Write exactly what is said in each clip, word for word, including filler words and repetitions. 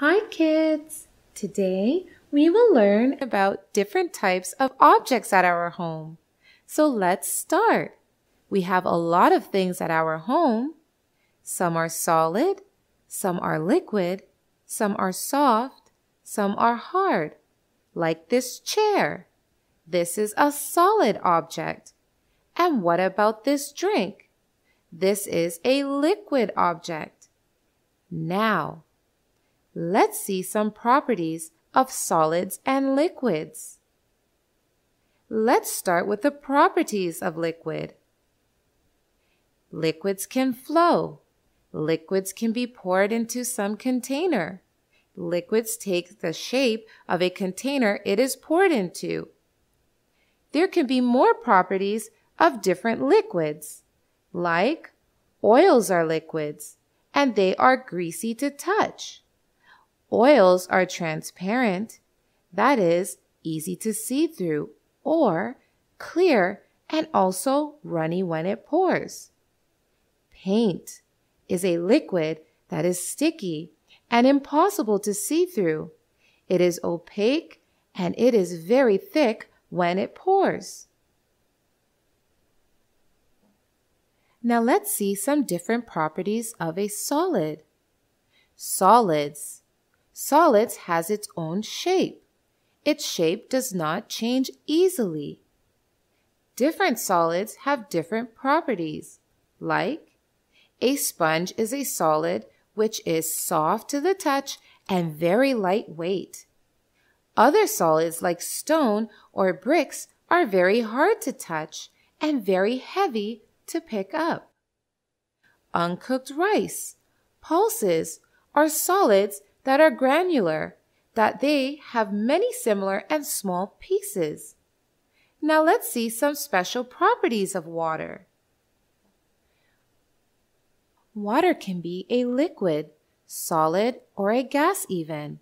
Hi kids! Today we will learn about different types of objects at our home. So let's start. We have a lot of things at our home. Some are solid, some are liquid, some are soft, some are hard. Like this chair. This is a solid object. And what about this drink? This is a liquid object. Now, let's see some properties of solids and liquids. Let's start with the properties of liquid. Liquids can flow. Liquids can be poured into some container. Liquids take the shape of a container it is poured into. There can be more properties of different liquids, like oils are liquids, and they are greasy to touch. Oils are transparent, that is, easy to see through, or clear and also runny when it pours. Paint is a liquid that is sticky and impossible to see through. It is opaque and it is very thick when it pours. Now let's see some different properties of a solid. Solids. Solids has its own shape. Its shape does not change easily. Different solids have different properties, like a sponge is a solid which is soft to the touch and very lightweight. Other solids like stone or bricks are very hard to touch and very heavy to pick up. Uncooked rice, pulses, are solids that are granular, that they have many similar and small pieces. Now let's see some special properties of water. Water can be a liquid, solid, or a gas even,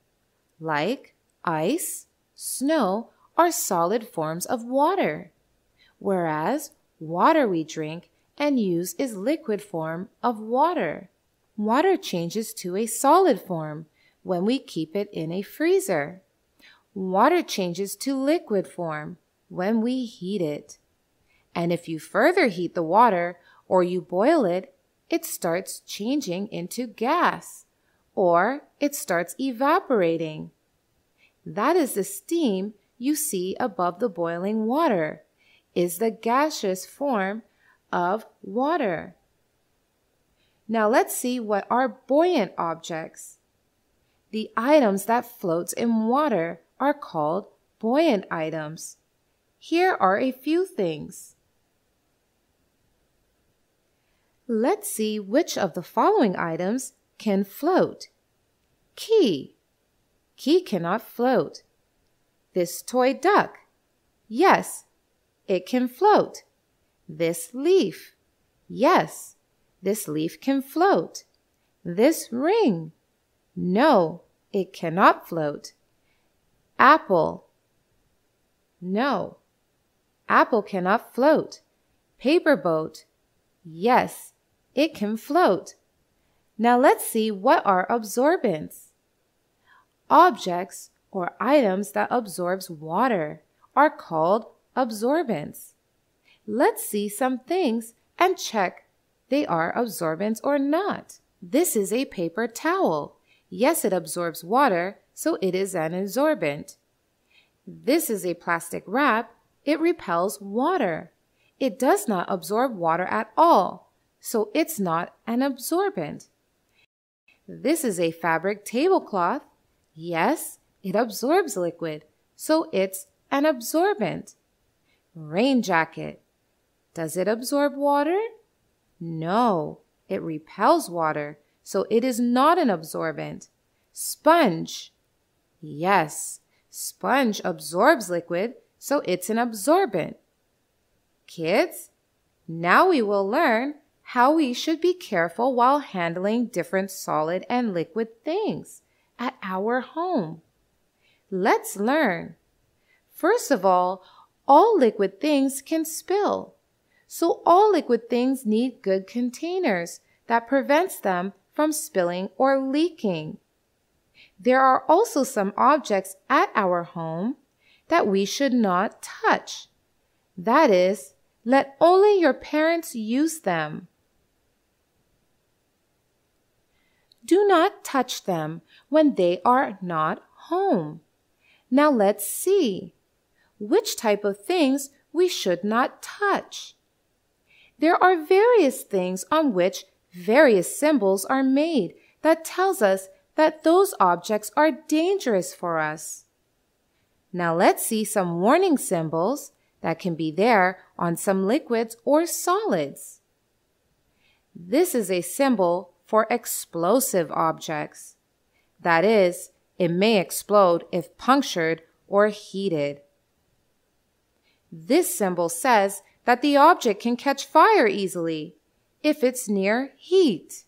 like ice, snow, or solid forms of water, whereas water we drink and use is liquid form of water. Water changes to a solid form when we keep it in a freezer. Water changes to liquid form when we heat it. And if you further heat the water or you boil it, it starts changing into gas or it starts evaporating. That is the steam you see above the boiling water, is the gaseous form of water. Now let's see what are buoyant objects. The items that float in water are called buoyant items. Here are a few things. Let's see which of the following items can float. Key. Key cannot float. This toy duck. Yes, it can float. This leaf. Yes, this leaf can float. This ring. No, it cannot float. Apple. No, apple cannot float. Paper boat. Yes, it can float. Now let's see what are absorbents. Objects or items that absorbs water are called absorbents. Let's see some things and check they are absorbents or not. This is a paper towel. Yes, it absorbs water, so it is an absorbent. This is a plastic wrap. It repels water. It does not absorb water at all, so it's not an absorbent. This is a fabric tablecloth. Yes, it absorbs liquid, so it's an absorbent. Rain jacket. Does it absorb water? No, it repels water. So it is not an absorbent. Sponge. Yes, sponge absorbs liquid, so it's an absorbent. Kids, now we will learn how we should be careful while handling different solid and liquid things at our home. Let's learn. First of all, all liquid things can spill. So all liquid things need good containers that prevents them from spilling or leaking. There are also some objects at our home that we should not touch. That is, let only your parents use them. Do not touch them when they are not home. Now let's see which type of things we should not touch. There are various things on which various symbols are made that tells us that those objects are dangerous for us. Now let's see some warning symbols that can be there on some liquids or solids. This is a symbol for explosive objects. That is, it may explode if punctured or heated. This symbol says that the object can catch fire easily if it's near heat.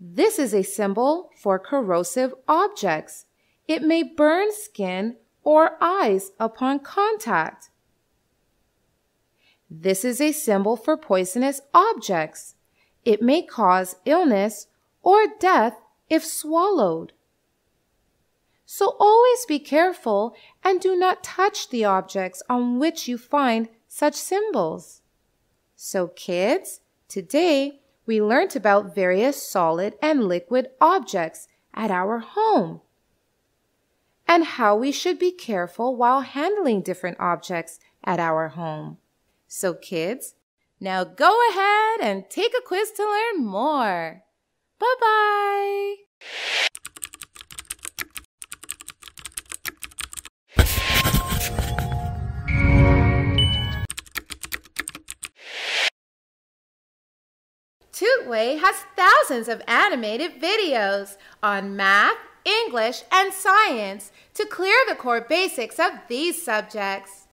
This is a symbol for corrosive objects. It may burn skin or eyes upon contact. This is a symbol for poisonous objects. It may cause illness or death if swallowed. So always be careful and do not touch the objects on which you find such symbols. So kids, today we learnt about various solid and liquid objects at our home and how we should be careful while handling different objects at our home. So kids, now go ahead and take a quiz to learn more. Bye-bye. TutWay has thousands of animated videos on math, English, and science to clear the core basics of these subjects.